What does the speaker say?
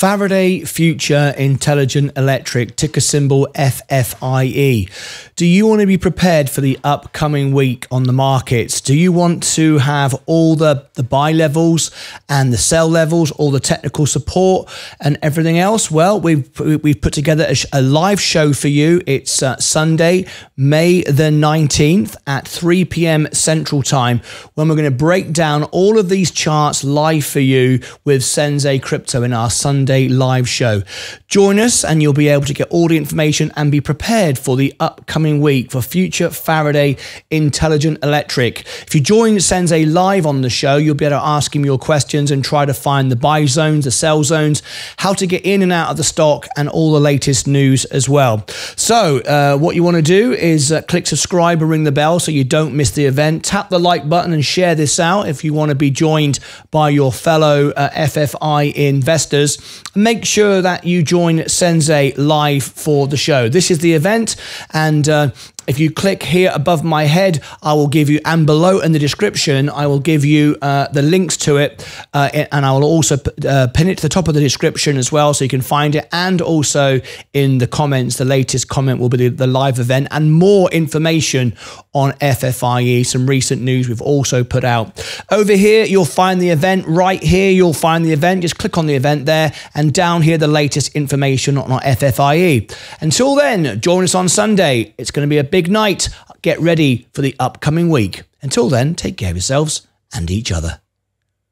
Faraday Future Intelligent Electric, ticker symbol FFIE. Do you want to be prepared for the upcoming week on the markets? Do you want to have all the buy levels and the sell levels, all the technical support and everything else? Well, we've put together a live show for you. It's Sunday, May the 19th at 3 p.m. Central Time, when we're going to break down all of these charts live for you with Sensei Crypto in our Sunday live show. Join us and you'll be able to get all the information and be prepared for the upcoming week for future Faraday Intelligent Electric. If you join Sensei live on the show, you'll be able to ask him your questions and try to find the buy zones, the sell zones, how to get in and out of the stock, and all the latest news as well. So what you want to do is click subscribe and ring the bell so you don't miss the event. Tap the like button and share this out if you want to be joined by your fellow FFI investors. Make sure that you join Sensei live for the show. This is the event, and if you click here above my head, I will give you, and below in the description, I will give you the links to it, and I will also pin it to the top of the description as well, so you can find it. And also in the comments, the latest comment will be the live event and more information on FFIE, some recent news we've also put out. Over here, you'll find the event. Right here, you'll find the event. Just click on the event there, and down here, the latest information on our FFIE. Until then, join us on Sunday. It's going to be a big night. Get ready for the upcoming week. Until then, take care of yourselves and each other.